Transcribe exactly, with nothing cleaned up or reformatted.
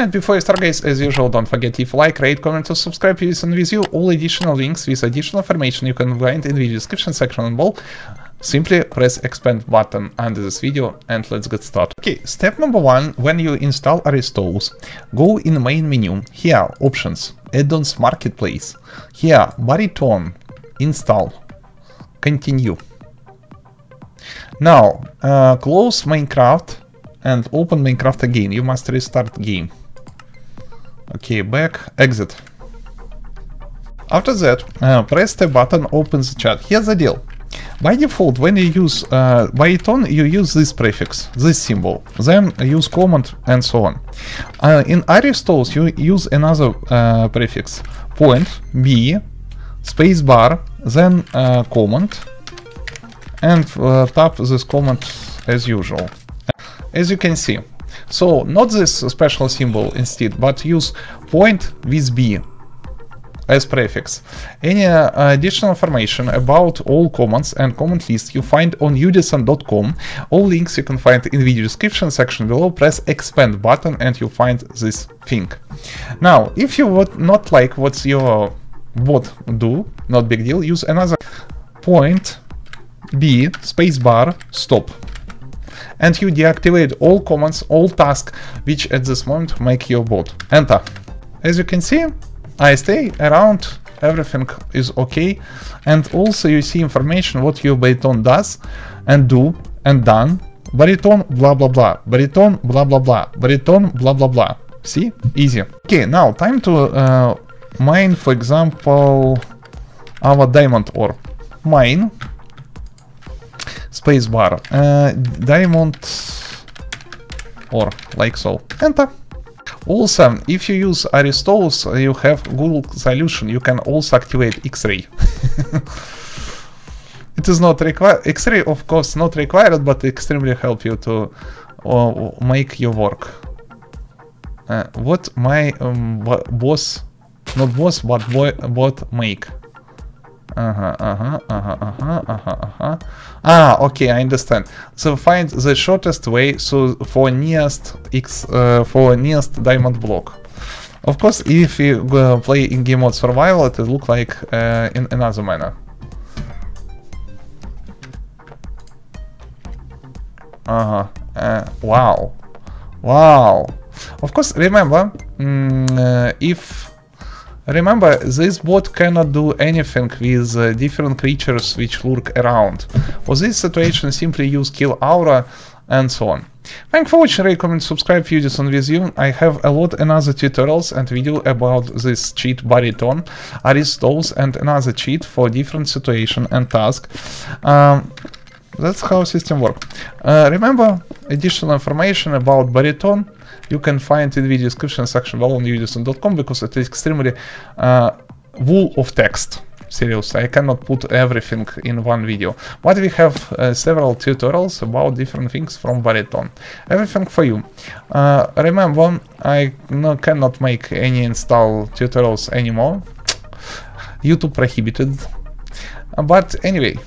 And before you start, guys, as usual, don't forget to leave a like, rate, comment, or subscribe to Udisen with you. All additional links with additional information you can find in the description section and below. Simply press expand button under this video and let's get started. Okay, step number one, when you install Aristois, go in main menu, here options, add-ons marketplace, here Baritone, install, continue. Now uh, close Minecraft and open Minecraft again, you must restart game. Okay, back, exit. After that, uh, press the button, open the chat. Here's the deal. By default, when you use uh, Baritone, you use this prefix, this symbol, then use command and so on. Uh, in Aristois, you use another uh, prefix, point, B, spacebar, then uh, command, and uh, tap this command as usual. As you can see, so not this special symbol instead, but use point with B as prefix. Any uh, additional information about all commands and command lists you find on Udisen dot com. All links you can find in the video description section below. Press expand button and you find this thing. Now, if you would not like what your bot do, not big deal, use another point B spacebar stop. And you deactivate all commands, all tasks, which at this moment make your bot. Enter. As you can see, I stay around, everything is okay, and also you see information what your Baritone does and do and done. Baritone blah blah blah, Baritone blah blah blah, Baritone blah blah blah. See? Easy. Okay, now time to uh, mine, for example, our diamond ore. Mine, spacebar, uh, diamond ore, like so. Enter. Also, if you use Aristois, you have Google solution, you can also activate X-ray. It is not required, X-ray of course not required, but extremely help you to uh, make your work. Uh, what my um, boss, not boss, but boy, bot make. Uh-huh, uh-huh, uh-huh, uh-huh, uh-huh, uh-huh. Ah, okay, I understand. So find the shortest way so for nearest X uh, for nearest diamond block. Of course, if you uh, play in game mode survival, it will look like uh, in another manner. Uh-huh. Uh, wow. Wow. Of course, remember mm, uh, if. Remember, this bot cannot do anything with uh, different creatures which lurk around. For this situation, simply use kill aura and so on. Thanks for watching, recommend subscribe to Udisen with you. I have a lot another tutorials and video about this cheat Baritone, Aristois and another cheat for different situation and task. Um, that's how system works. Uh, remember, additional information about Baritone you can find in the description section below on Udisen dot com, because it is extremely uh, full of text. Seriously, I cannot put everything in one video. But we have uh, several tutorials about different things from Baritone. Everything for you. Uh, remember, I no, cannot make any install tutorials anymore. YouTube prohibited. But anyway.